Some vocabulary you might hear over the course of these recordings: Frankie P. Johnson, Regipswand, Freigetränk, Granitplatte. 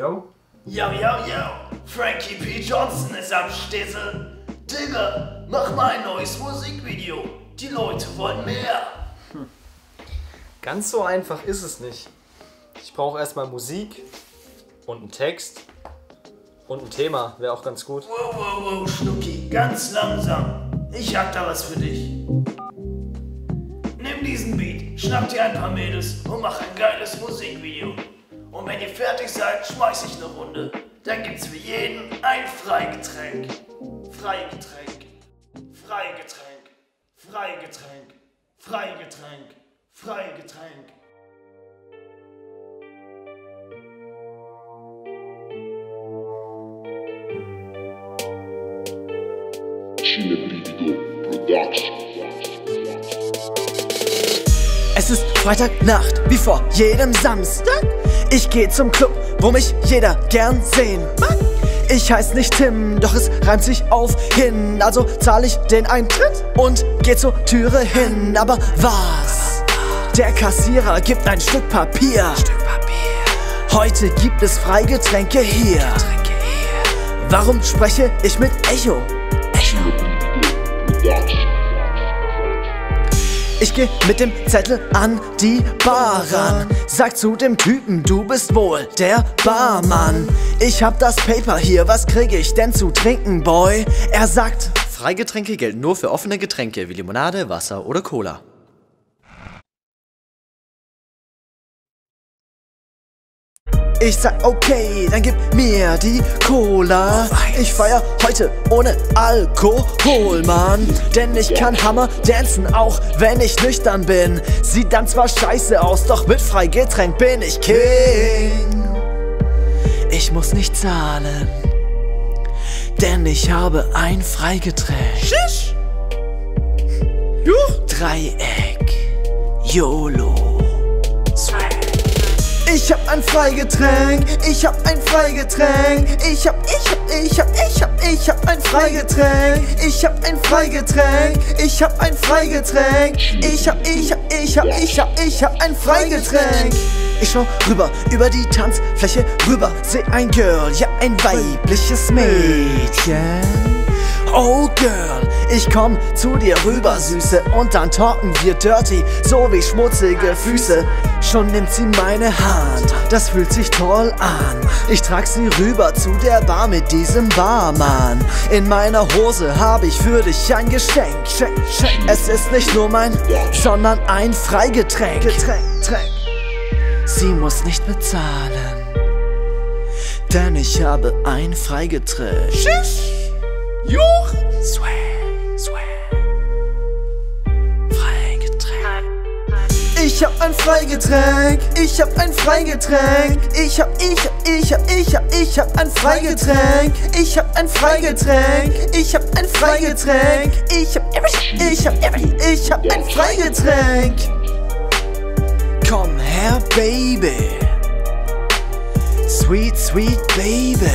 Yo? Yo, yo, yo! Frankie P. Johnson ist am Stissel! Digga, mach mal ein neues Musikvideo! Die Leute wollen mehr! Ganz so einfach ist es nicht. Ich brauche erstmal Musik und einen Text und ein Thema, wäre auch ganz gut. Wow, wow, wow, Schnucki, ganz langsam. Ich hab da was für dich. Nimm diesen Beat, schnapp dir ein paar Mädels und mach ein geiles Musikvideo. Und wenn ihr fertig seid, schmeiß ich eine Runde. Dann gibt's für jeden ein Freigetränk. Freigetränk. Freigetränk. Freigetränk. Freigetränk. Freigetränk. Es ist Freitagnacht, wie vor jedem Samstag. Ich geh zum Club, wo mich jeder gern sehen mag. Ich heiß nicht Tim, doch es reimt sich auf hin. Also zahl ich den Eintritt und geh zur Türe hin. Aber was? Der Kassierer gibt ein Stück Papier. Heute gibt es Freigetränke hier. Warum spreche ich mit Echo? Ich geh mit dem Zettel an die Bar ran. Sag zu dem Typen, du bist wohl der Barmann. Ich hab das Paper hier, was krieg ich denn zu trinken, Boy? Er sagt, Freigetränke gelten nur für offene Getränke wie Limonade, Wasser oder Cola. Ich sag, okay, dann gib mir die Cola. Ich feier heute ohne Alkohol, Mann. Denn ich kann Hammer dancen, auch wenn ich nüchtern bin. Sieht dann zwar scheiße aus, doch mit Freigetränk bin ich King. Ich muss nicht zahlen, denn ich habe ein Freigetränk. Schisch! Juch! Dreieck, YOLO. Ich hab ein Freigetränk, ich hab ein Freigetränk. Ich hab ein Freigetränk. Ich hab ein Freigetränk, ich hab ein Freigetränk. Ich hab ein Freigetränk. Ich schau rüber, über die Tanzfläche rüber. Seh ein Girl, ja ein weibliches Mädchen. Oh Girl, ich komm zu dir rüber, Süße, und dann talken wir dirty, so wie schmutzige Füße. Schon nimmt sie meine Hand, das fühlt sich toll an. Ich trag sie rüber zu der Bar mit diesem Barmann. In meiner Hose hab ich für dich ein Geschenk. Es ist nicht nur mein, sondern ein Freigetränk. Sie muss nicht bezahlen, denn ich habe ein Freigetränk. Tschüss. Juch! Swag, swag. Freigetränk. Ich hab ein Freigetränk. Ich hab ein Freigetränk. Ich hab ein Freigetränk. Ich hab ein Freigetränk. Ich hab ein Freigetränk. Ich hab ein Freigetränk. Komm her, Baby. Sweet, sweet Baby.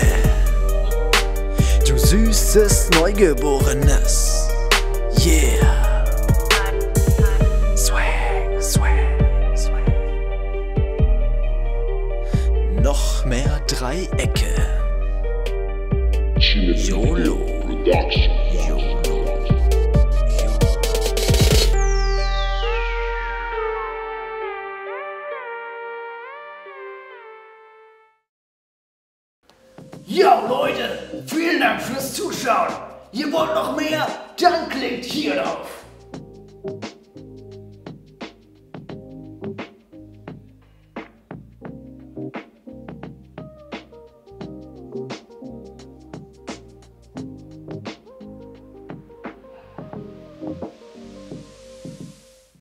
Du süßes Neugeborenes, yeah. Swag, swag, swag. Noch mehr Dreiecke. YOLO. YOLO. Yo Leute, vielen Dank fürs Zuschauen. Ihr wollt noch mehr? Dann klickt hier drauf.